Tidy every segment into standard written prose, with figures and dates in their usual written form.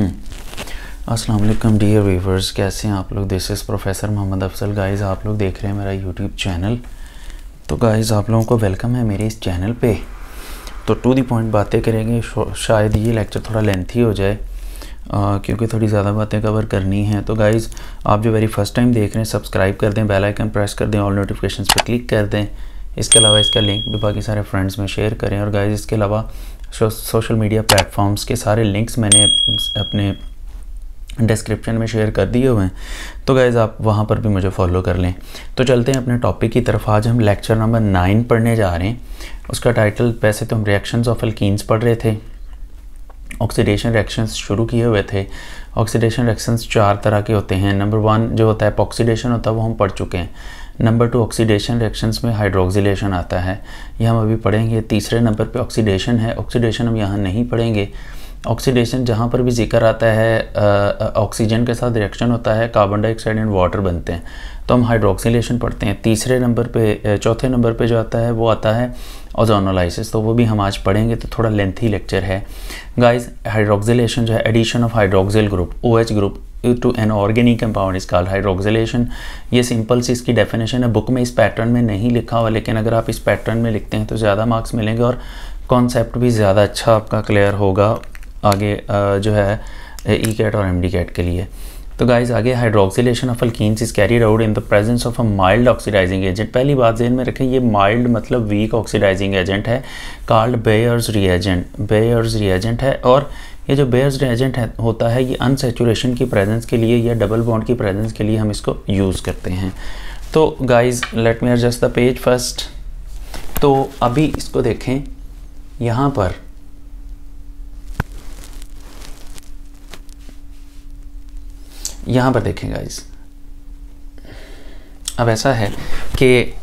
अस्सलाम वालेकुम dear viewers, कैसे हैं आप लोग। This is professor Mohammad Afsal. Guys आप लोग देख रहे हैं मेरा यूट्यूब चैनल। तो गाइज़ आप लोगों को वेलकम है मेरे इस चैनल पे। तो टू दी पॉइंट बातें करेंगे। शायद ये लेक्चर थोड़ा लेंथी हो जाए क्योंकि थोड़ी ज़्यादा बातें कवर करनी हैं। तो गाइज़ आप जो वेरी फर्स्ट टाइम देख रहे हैं, सब्सक्राइब कर दें, बेल आइकन प्रेस कर दें, ऑल नोटिफिकेशन पर क्लिक कर दें। इसके अलावा इसका लिंक भी बाकी सारे फ्रेंड्स में शेयर करें। और गाइज़ इसके अलावा सोशल मीडिया प्लेटफॉर्म्स के सारे लिंक्स मैंने अपने डिस्क्रिप्शन में शेयर कर दिए हुए हैं, तो गाइज़ आप वहाँ पर भी मुझे फॉलो कर लें। तो चलते हैं अपने टॉपिक की तरफ। आज हम लेक्चर नंबर 9 पढ़ने जा रहे हैं। उसका टाइटल, वैसे तो हम रिएक्शंस ऑफ अल्कीन्स पढ़ रहे थे, ऑक्सीडेशन रिएक्शंस शुरू किए हुए थे। ऑक्सीडेशन रिएक्शंस 4 तरह के होते हैं। नंबर 1 जो होता है एपॉक्सीडेशन होता है, वो हम पढ़ चुके हैं। नंबर 2 ऑक्सीडेशन रिएक्शंस में हाइड्रोक्सिलेशन आता है, ये हम अभी पढ़ेंगे। तीसरे नंबर पे ऑक्सीडेशन है, ऑक्सीडेशन हम यहाँ नहीं पढ़ेंगे। ऑक्सीडेशन जहाँ पर भी जिक्र आता है, ऑक्सीजन के साथ रिएक्शन होता है, कार्बन डाइऑक्साइड एंड वाटर बनते हैं, तो हम हाइड्रोक्सीलेशन पढ़ते हैं। तीसरे नंबर पे, चौथे नंबर पे जो आता है वो आता है ओजोनोलाइसिस, तो वो भी हम आज पढ़ेंगे। तो थोड़ा लेंथी लेक्चर है गाइज। हाइड्रोक्सीलेशन जो है, addition of hydroxyl group OH group to an organic compound is called hydroxylation. ये सिंपल सी इसकी डेफिनेशन है। बुक में इस पैटर्न में नहीं लिखा हुआ, लेकिन अगर आप इस पैटर्न में लिखते हैं तो ज़्यादा मार्क्स मिलेंगे और कॉन्सेप्ट भी ज़्यादा अच्छा आपका क्लियर होगा आगे जो है ECAT और MDCAT के लिए। तो गाइज़ आगे, hydroxylation of alkenes is carried out in the presence of a mild oxidising agent. पहली बात जहन में रखें, ये माइल्ड मतलब वीक ऑक्सीडाइजिंग एजेंट है, called Baeyer's reagent. Baeyer's reagent है, और ये जो बेयर्स रिएजेंट होता है, ये अनसेचुरेशन की प्रेजेंस के लिए या डबल बॉन्ड की प्रेजेंस के लिए हम इसको यूज़ करते हैं। तो guys let me adjust the page first. तो अभी इसको देखें, यहाँ पर देखें गाइस। अब ऐसा है कि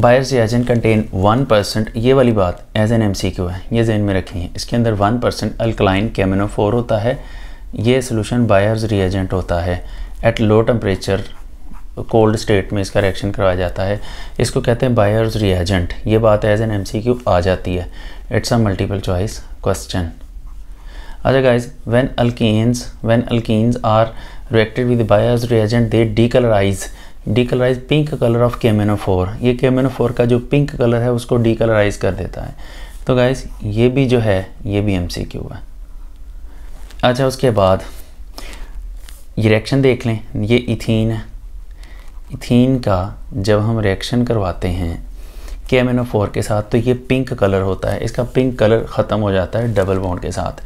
बायर्स रिएजेंट कंटेन 1%, ये वाली बात एज एन MCQ है, ये जहन में रखिए। इसके अंदर 1% अल्कलाइन केमिनो 4 होता है, ये सोल्यूशन बायर्स रिएजेंट होता है। At low temperature cold state में इसका रिएक्शन करवाया जाता है, इसको कहते हैं बायर्स रिएजेंट। ये बात एज एन MCQ आ जाती है, it's a multiple choice question. अच्छा guys, when alkanes are reacted with Baeyer's reagent they decolorize pink color of KMnO 4। ये केमिनो 4 का जो पिंक कलर है उसको decolorize कर देता है। तो गाइज ये भी जो है, ये भी MCQ है। अच्छा उसके बाद ये रिएक्शन देख लें, ये इथीन है। इथीन का जब हम रिएक्शन करवाते हैं केमिनो 4 के साथ, तो ये पिंक कलर होता है, इसका पिंक कलर ख़त्म हो जाता है डबल बॉन्ड के साथ।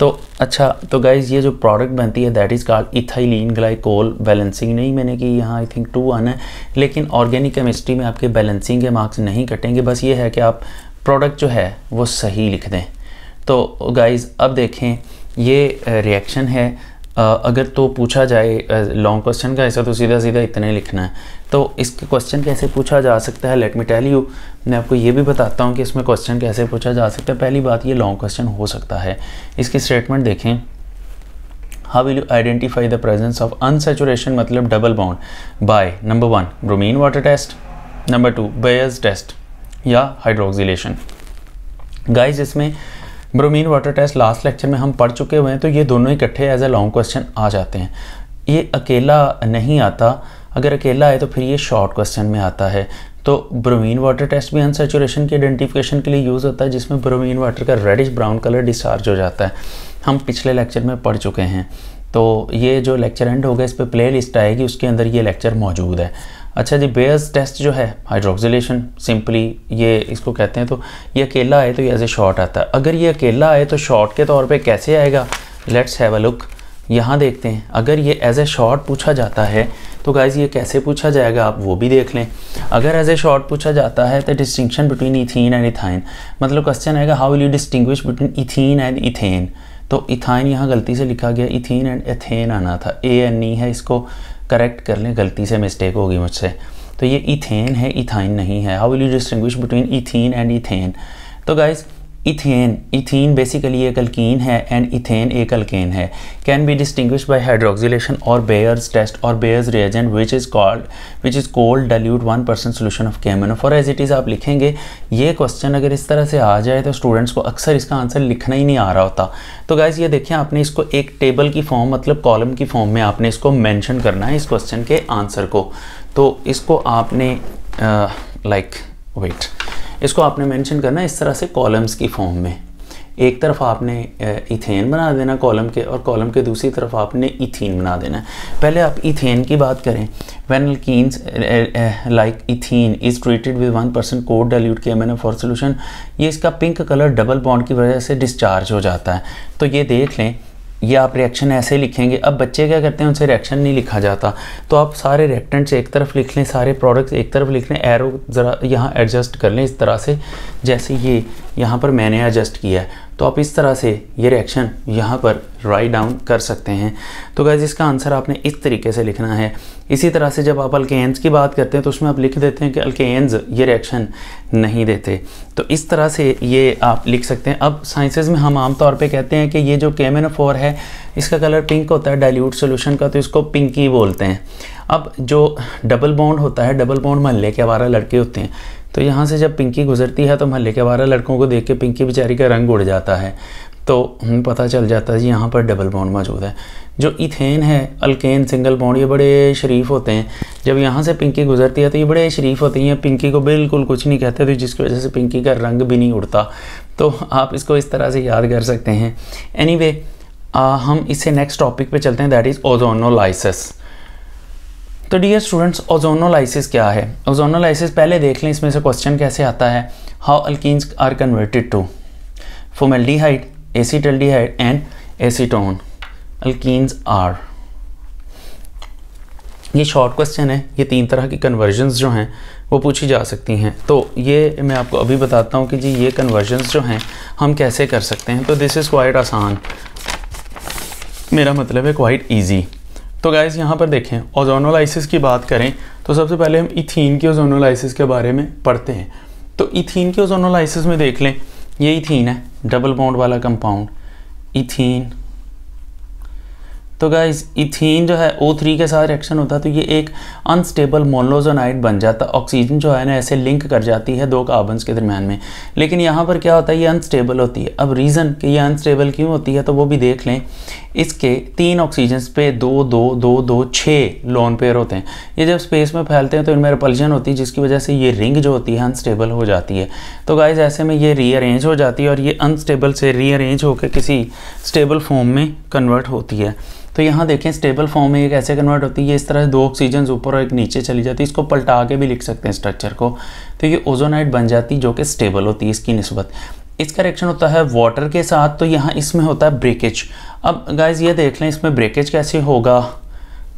तो अच्छा, तो गाइज़ ये जो प्रोडक्ट बनती है that is called ethylene glycol. Balancing नहीं मैंने की, यहाँ आई थिंक 2-1 है, लेकिन ऑर्गेनिक केमिस्ट्री में आपके बैलेंसिंग के मार्क्स नहीं कटेंगे। बस ये है कि आप प्रोडक्ट जो है वो सही लिख दें। तो गाइज़ अब देखें, ये रिएक्शन है। अगर तो पूछा जाए लॉन्ग क्वेश्चन का ऐसा, तो सीधा सीधा इतने लिखना है। तो इसके क्वेश्चन कैसे पूछा जा सकता है, लेट मी टेल यू। मैं आपको ये भी बताता हूँ कि इसमें क्वेश्चन कैसे पूछा जा सकता है। पहली बात, ये लॉन्ग क्वेश्चन हो सकता है। इसकी स्टेटमेंट देखें, how will you identify the presence of unsaturation मतलब double bond by number 1 bromine water test, number 2 Baeyer's test या हाइड्रोक्सिलेशन। गाइज इसमें bromine water test last lecture में हम पढ़ चुके हुए हैं, तो ये दोनों इकट्ठे एज ए लॉन्ग क्वेश्चन आ जाते हैं। ये अकेला नहीं आता, अगर अकेला आए तो फिर ये शॉर्ट क्वेश्चन में आता है। तो ब्रोमीन वाटर टेस्ट भी अनसेचुरेशन की आइडेंटिफिकेशन के लिए यूज़ होता है, जिसमें ब्रोमीन वाटर का रेडिश ब्राउन कलर डिस्चार्ज हो जाता है, हम पिछले लेक्चर में पढ़ चुके हैं। तो ये जो लेक्चर एंड होगा, इस पर प्ले लिस्ट आएगी, उसके अंदर ये लेक्चर मौजूद है। अच्छा जी, बेयर्स टेस्ट जो है हाइड्रोक्सिलेशन, सिंपली ये इसको कहते हैं। तो ये अकेला आए तो ये एज ए शॉर्ट आता है। अगर ये अकेला आए तो शॉर्ट के तौर पे कैसे आएगा, लेट्स हैव अ लुक। यहाँ देखते हैं, अगर ये एज ए शॉर्ट पूछा जाता है तो गाइज ये कैसे पूछा जाएगा, आप वो भी देख लें। अगर एज ए शॉर्ट पूछा जाता है तो distinction between ethene and ethyne, मतलब क्वेश्चन आएगा how will you distinguish between ethene and ethane. तो इथाइन यहाँ गलती से लिखा गया, इथीन एंड एथेन आना था, ANE है, इसको करेक्ट कर लें, गलती से मिस्टेक होगी मुझसे। तो ये इथेन है, इथाइन नहीं है। How will you distinguish between ethene and ethane. तो गाइज इथेन, इथीन बेसिकली एक अल्कीन है एंड इथेन एक अल्केन है, can be distinguished by hydroxylation और बेयर्स टेस्ट और Baeyer's reagent which is cold dilute 1% solution of कैमनो for as it is आप लिखेंगे। ये क्वेश्चन अगर इस तरह से आ जाए तो स्टूडेंट्स को अक्सर इसका आंसर लिखना ही नहीं आ रहा होता। तो गाइज़ ये देखिए, आपने इसको एक टेबल की फॉर्म मतलब कॉलम की फॉर्म में आपने इसको मैंशन करना है इस क्वेश्चन के आंसर को। तो इसको आपने इसको आपने मेंशन करना है इस तरह से कॉलम्स की फॉर्म में। एक तरफ आपने इथेन बना देना कॉलम के, और कॉलम के दूसरी तरफ आपने इथीन बना देना। पहले आप इथेन की बात करें, when alkenes like ethene is treated with 1% cold dilute KMnO four solution, ये इसका पिंक कलर डबल बॉन्ड की वजह से डिस्चार्ज हो जाता है। तो ये देख लें, ये आप रिएक्शन ऐसे लिखेंगे। अब बच्चे क्या करते हैं, उनसे रिएक्शन नहीं लिखा जाता, तो आप सारे रिएक्टेंट्स एक तरफ लिख लें, सारे प्रोडक्ट्स एक तरफ लिख लें, एरो ज़रा यहाँ एडजस्ट कर लें इस तरह से, जैसे ये यहाँ पर मैंने एडजस्ट किया है। तो आप इस तरह से ये रिएक्शन यहाँ पर राइट डाउन कर सकते हैं। तो गाइस इसका आंसर आपने इस तरीके से लिखना है। इसी तरह से जब आप अल्केन्स की बात करते हैं तो उसमें आप लिख देते हैं कि अल्केन्स ये रिएक्शन नहीं देते, तो इस तरह से ये आप लिख सकते हैं। अब साइंसेज में हम आमतौर पे कहते हैं कि ये जो KMnO4 है इसका कलर पिंक होता है डाइल्यूट सोल्यूशन का, तो इसको पिंकी बोलते हैं। अब जो डबल बॉन्ड होता है, डबल बॉन्ड महल्ले के आवारा लड़के होते हैं, तो यहाँ से जब पिंकी गुजरती है तो महल्ले के आवारा लड़कों को देख के पिंकी बेचारी का रंग उड़ जाता है, तो हमें पता चल जाता है यहाँ पर डबल बॉन्ड मौजूद है। जो इथेन है अल्केन सिंगल बॉन्ड, ये बड़े शरीफ होते हैं, जब यहाँ से पिंकी गुजरती है तो ये बड़े शरीफ होती हैं, पिंकी को बिल्कुल कुछ नहीं कहते, तो जिसकी वजह से पिंकी का रंग भी नहीं उड़ता। तो आप इसको इस तरह से याद कर सकते हैं। एनीवे हम इससे नेक्स्ट टॉपिक पे चलते हैं, दैट इज़ ओजोनोलाइसिस। तो डियर स्टूडेंट्स, ओजोनोलाइसिस क्या है? ओजोनोलाइसिस पहले देख लें इसमें से क्वेश्चन कैसे आता है। How alkenes are converted to formaldehyde, acetaldehyde and acetone, alkenes are. ये शॉर्ट क्वेश्चन है। ये तीन तरह की कन्वर्जन्स जो हैं वो पूछी जा सकती हैं। तो ये मैं आपको अभी बताता हूँ कि जी ये कन्वर्जन्स जो हैं हम कैसे कर सकते हैं। तो दिस इज़ क्वाइट आसान, मेरा मतलब है क्वाइट ईजी। तो गाइज़ यहाँ पर देखें, ओजोनोलाइसिस की बात करें तो सबसे पहले हम इथीन के ओजोनोलाइसिस के बारे में पढ़ते हैं। तो इथीन के ओजोनोलाइसिस में देख लें, ये इथीन है डबल बॉन्ड वाला कंपाउंड इथीन। तो गाइज़ इथीन जो है O3 के साथ रिएक्शन होता है, तो ये एक अनस्टेबल मोनोजोनाइड बन जाता। ऑक्सीजन जो है ना ऐसे लिंक कर जाती है दो कार्बन्स के दरम्यान में, लेकिन यहाँ पर क्या होता है, ये अनस्टेबल होती है। अब रीज़न कि ये अनस्टेबल क्यों होती है तो वो भी देख लें। इसके तीन ऑक्सीजन पे दो दो दो दो छः लोन पेयर होते हैं, ये जब स्पेस में फैलते हैं तो इनमें रिपल्जन होती है, जिसकी वजह से ये रिंग जो होती है अनस्टेबल हो जाती है। तो गाइज़ ऐसे में ये रीअरेंज हो जाती है और ये अनस्टेबल से रीअरेंज होकर किसी स्टेबल फॉर्म में कन्वर्ट होती है। तो यहाँ देखें, स्टेबल फॉर्म में ये कैसे कन्वर्ट होती है, इस तरह से दो ऑक्सीजन ऊपर और एक नीचे चली जाती है। इसको पलटा के भी लिख सकते हैं स्ट्रक्चर को, तो ये ओजोनाइड बन जाती जो कि स्टेबल होती है इसकी निस्बत। इसका रिएक्शन होता है वाटर के साथ, तो यहाँ इसमें होता है ब्रेकेज। अब गाइज़ ये देख लें इसमें ब्रेकेज कैसे होगा।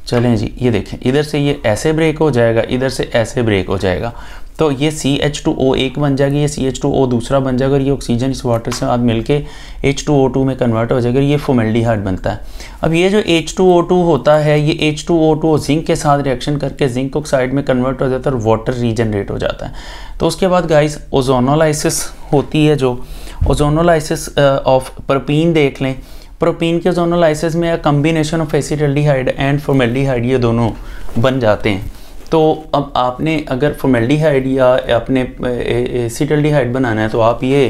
चलें जी, ये देखें, इधर से ये ऐसे ब्रेक हो जाएगा, इधर से ऐसे ब्रेक हो जाएगा, तो ये CH2O एक बन जाएगी, ये CH2O दूसरा बन जाएगा, और ये ऑक्सीजन इस वाटर से आप मिलके H2O2 में कन्वर्ट हो जाएगा, ये फॉर्मल्डिहाइड बनता है। अब ये जो H2O2 होता है, ये H2O2 जिंक के साथ रिएक्शन करके जिंक ऑक्साइड में कन्वर्ट हो जाता है और वाटर रीजनरेट हो जाता है। तो उसके बाद गाइस ओजोनोलाइसिस होती है, जो ओजोनोलाइसिस ऑफ प्रोपीन देख लें। प्रोपीन के ओजोनोलाइसिस में combination of acetaldehyde and formaldehyde ये दोनों बन जाते हैं। तो अब आपने अगर फॉर्मल्डिहाइड या अपने एसिटल्डिहाइड बनाना है तो आप ये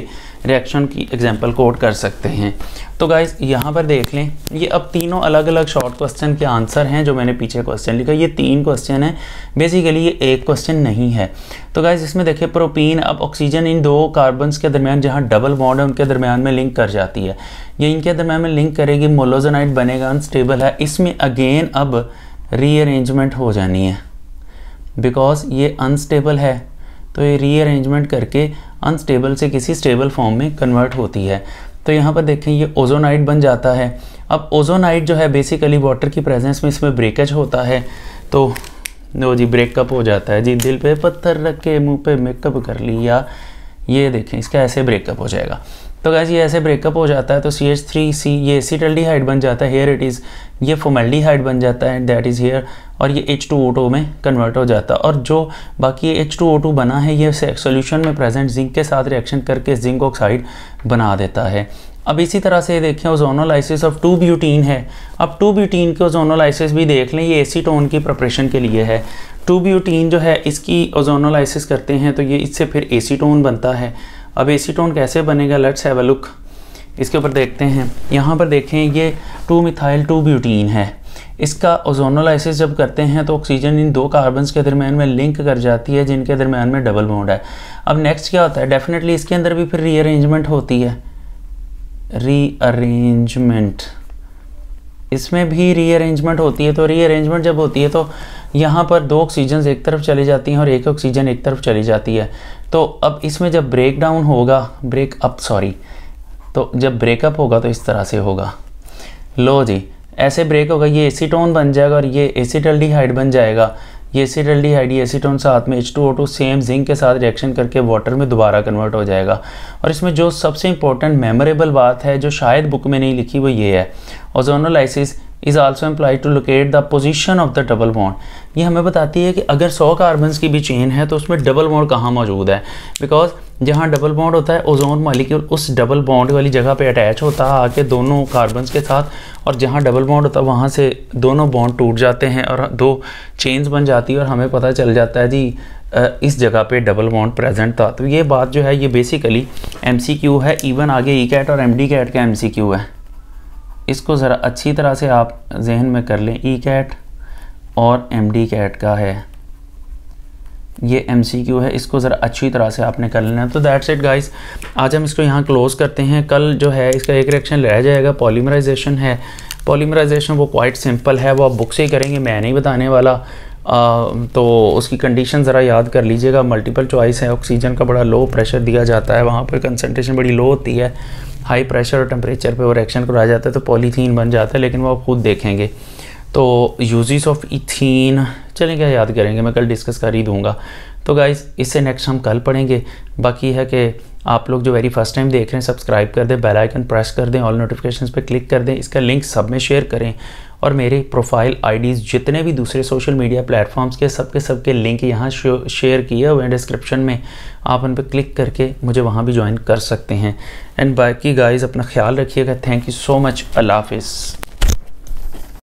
रिएक्शन की एग्जांपल कोड कर सकते हैं। तो गाइस यहाँ पर देख लें, ये अब तीनों अलग अलग शॉर्ट क्वेश्चन के आंसर हैं जो मैंने पीछे क्वेश्चन लिखा। ये तीन क्वेश्चन हैं बेसिकली, ये एक क्वेश्चन नहीं है। तो गाइस इसमें देखिए प्रोपीन, अब ऑक्सीजन इन दो कार्बन्स के दरमियान जहाँ डबल बॉन्ड है उनके दरमियान में लिंक कर जाती है, ये इनके दरमियान में लिंक करेगी, मोनोजोनाइड बनेगा, अनस्टेबल है। इसमें अगेन अब रीअरेंजमेंट हो जानी है, बिकॉज ये अनस्टेबल है, तो ये रीअरेंजमेंट करके अनस्टेबल से किसी स्टेबल फॉर्म में कन्वर्ट होती है। तो यहाँ पर देखें ये ओजोनाइड बन जाता है। अब ओजोनाइड जो है बेसिकली वाटर की प्रेजेंस में इसमें ब्रेकेज होता है, तो नो जी ब्रेकअप हो जाता है जी, दिल पे पत्थर रख के मुँह पे मेकअप कर लिया, ये देखें इसका ऐसे ब्रेकअप हो जाएगा। तो गाइस ये ऐसे ब्रेकअप हो जाता है तो CH3C ये एसिटल्डिहाइड बन जाता है, हेयर इट इज़ ये फॉर्मल्डिहाइड बन जाता है दैट इज़ हेयर, और ये H2O2 में कन्वर्ट हो जाता है। और जो बाकी H2O2 बना है ये सॉल्यूशन में प्रेजेंट जिंक के साथ रिएक्शन करके जिंक ऑक्साइड बना देता है। अब इसी तरह से देखें ओजोनोलाइसिस ऑफ 2-ब्यूटीन है। अब 2-ब्यूटीन के ओजोनोलाइसिस भी देख लें, ये एसीटोन की प्रिपरेशन के लिए है। 2-ब्यूटीन जो है इसकी ओजोनोलाइसिस करते हैं तो ये इससे फिर एसीटोन बनता है। अब एसीटोन कैसे बनेगा, लेट्स हैव अ लुक, इसके ऊपर देखते हैं। यहाँ पर देखें ये 2-मिथाइल 2-ब्यूटीन है, इसका ओजोनोलाइसिस जब करते हैं तो ऑक्सीजन इन दो कार्बन्स के दरम्यान में लिंक कर जाती है जिनके दरम्यान में डबल बॉन्ड है। अब नेक्स्ट क्या होता है, डेफिनेटली इसके अंदर भी फिर रीअरेंजमेंट होती है, रीअरेंजमेंट, इसमें भी रीअरेंजमेंट होती है। तो रीअरेंजमेंट जब होती है तो यहाँ पर दो ऑक्सीजन एक तरफ चली जाती हैं और एक ऑक्सीजन एक तरफ चली जाती है। तो अब इसमें जब ब्रेकडाउन होगा, ब्रेकअप सॉरी, तो जब ब्रेकअप होगा तो इस तरह से होगा, लो जी ऐसे ब्रेक होगा, ये एसीटोन बन जाएगा और ये एसिटल्डिहाइड बन जाएगा, ये एसिटल्डिहाइड ये एसीटोन साथ में H2O2 सेम जिंक के साथ रिएक्शन करके वाटर में दोबारा कन्वर्ट हो जाएगा। और इसमें जो सबसे इंपॉर्टेंट मेमोरेबल बात है जो शायद बुक में नहीं लिखी वो ये है, ozonolysis is also employed to locate the position of the double bond. ये हमें बताती है कि अगर 100 कार्बन्स की भी चेन है तो उसमें डबल बॉन्ड कहाँ मौजूद है, बिकॉज जहाँ डबल बॉन्ड होता है ओजोन मॉलिक्यूल उस डबल बॉन्ड वाली जगह पे अटैच होता है आके दोनों कार्बन्स के साथ, और जहाँ डबल बॉन्ड होता है वहाँ से दोनों बॉन्ड टूट जाते हैं और दो चेन्स बन जाती है और हमें पता चल जाता है जी इस जगह पे डबल बॉन्ड प्रेजेंट था। तो ये बात जो है ये बेसिकली MCQ है, इवन आगे ECAT और MDCAT का MCQ है, इसको ज़रा अच्छी तरह से आप जहन में कर लें, ECAT और MDCAT का है ये MCQ है, इसको ज़रा अच्छी तरह से आपने कर लेना है। तो दैट्स इट गाइस, आज हम इसको यहाँ क्लोज़ करते हैं। कल जो है इसका एक रिएक्शन रह जाएगा, पॉलीमराइजेशन है। पॉलीमराइजेशन वो क्वाइट सिंपल है, वो आप बुक से ही करेंगे, मैं नहीं बताने वाला। तो उसकी कंडीशन ज़रा याद कर लीजिएगा, मल्टीपल चॉइस है, ऑक्सीजन का बड़ा लो प्रेशर दिया जाता है, वहाँ पर कंसनट्रेशन बड़ी लो होती है, हाई प्रेशर और टेम्परेचर पे वो रिएक्शन कराया जाता है तो पॉलीथीन बन जाता है, लेकिन वो आप खुद देखेंगे। तो यूजेस ऑफ इथीन चलें क्या याद करेंगे, मैं कल डिस्कस कर ही दूँगा। तो गाइज़ इससे नेक्स्ट हम कल पढ़ेंगे। बाकी है कि आप लोग जो वेरी फर्स्ट टाइम देख रहे हैं सब्सक्राइब कर दें, बेल आइकन प्रेस कर दें, ऑल नोटिफिकेशंस पे क्लिक कर दें, इसका लिंक सब में शेयर करें, और मेरे प्रोफाइल आईडीज़ जितने भी दूसरे सोशल मीडिया प्लेटफॉर्म्स के सबके लिंक यहाँ शेयर किए हुए हैं डिस्क्रिप्शन में, आप उन पर क्लिक करके मुझे वहाँ भी ज्वाइन कर सकते हैं। एंड बाकी गाइज़ अपना ख्याल रखिएगा, थैंक यू सो मच, अल्लाह हाफिज़।